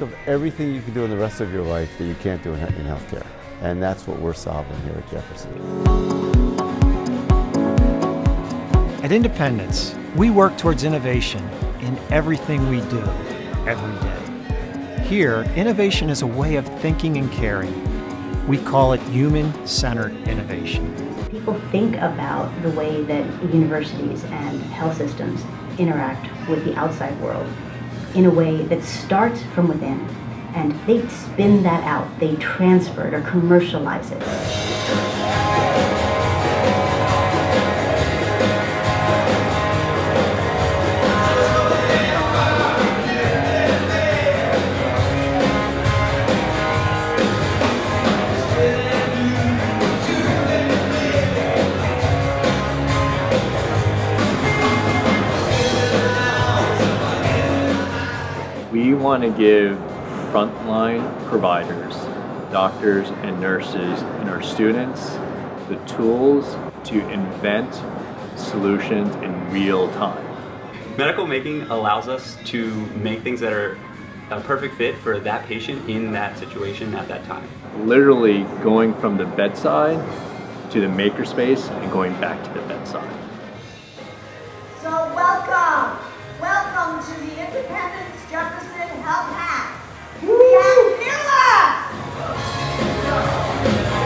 think of everything you can do in the rest of your life that you can't do in healthcare. And that's what we're solving here at Jefferson. At Independence, we work towards innovation in everything we do, every day. Here, innovation is a way of thinking and caring. We call it human-centered innovation. People think about the way that universities and health systems interact with the outside world in a way that starts from within, and they spin that out, they transfer it or commercialize it. We want to give frontline providers, doctors and nurses, and our students the tools to invent solutions in real time. Medical making allows us to make things that are a perfect fit for that patient in that situation at that time. Literally going from the bedside to the makerspace and going back to the bedside. So welcome to the Independence Jefferson Health Hack. We have killers!